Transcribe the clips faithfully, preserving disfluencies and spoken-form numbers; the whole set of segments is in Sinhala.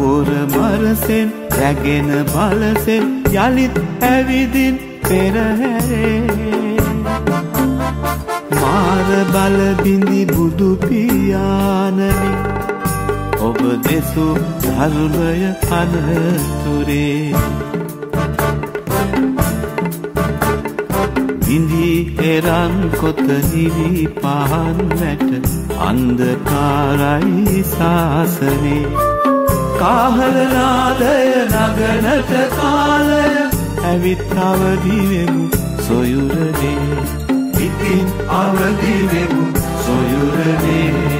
ඌර මරසෙන් රැගෙන බලසෙන් යලිත් ඇවිදින් පෙරහැරේ මාර බල බිඳි බුදු පියාණනි ඔබ දෙසු ධර්මය අනතුරේ බිඳි එරන් කොත නිවි පහන් වැට අන්ධකාරයි සාසනේ කාහල නාදය නගනට කාලය ඇවිත් අවදි වෙමු සොයුරනේ ඉතින් අවදි වෙමු සොයුරනේ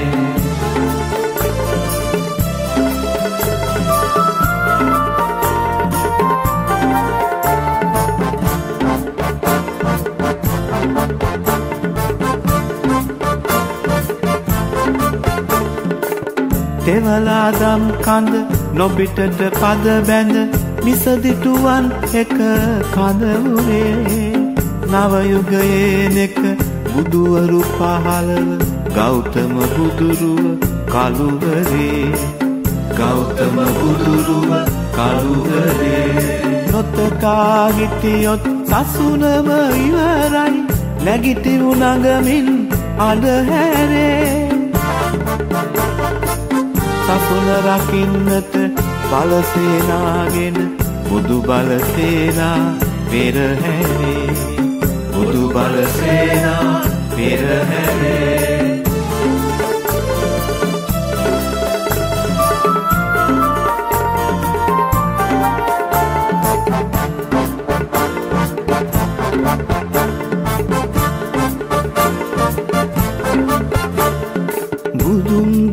දෙවලා දම් කඳ නොබිටට පද බැඳ මිසදිටුවන් එක කඳ වුනේ නව යුගයේ නෙක බුදුවරු පහළව ගෞතම බුදුරුව කලුවරේ ගෞතම බුදුරුව කලුවරේ නොතකා හිටියොත් සසුනම ඉවරයි නැගිටිනු නගමින් අඳුරේ සසුන රකින්නට බල සේනාගෙන බුදු බල සේනා පෙරහැරේ බුදු බල සේනා පෙරහැරේ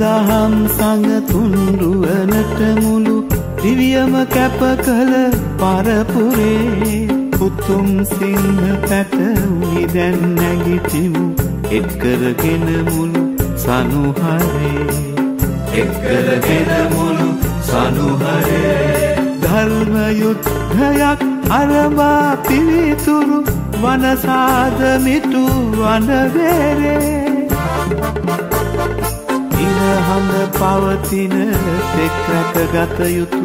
දහම් සංග තුන්රුවනට මුළු දිවියම කැප කළ පරපුරේ උතුම් සිංහ පැට උයි දැන් නැගිටිමු එක් කරගෙන මුළු සනුහරේ එක් කරගෙන මුළු සනුහරේ ධර්ම යුද්ධයක් අරඹා පිවිතුරු වනසාද මිතු වනවැරේ හඳ පවතින තෙක් රැකගත යුතු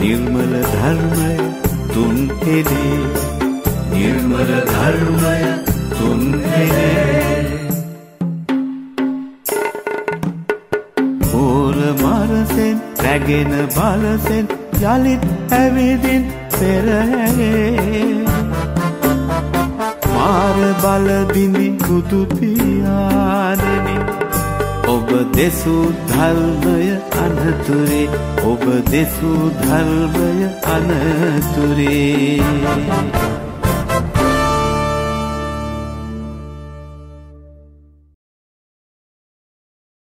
නිර්මල ධර්මය තුන් හෙළි නිර්මල ධර්මය තුන් හෙළි ඌර මරසෙන් රැගෙන බලසෙන් යලිත් ඇවිදින් පෙරහැරේ මාර බල බිඳි බුදු පියාණනි ඔබ දෙසු ධර්මය අනතුරේ ඔබ දෙසු ධර්මය අනතුරේ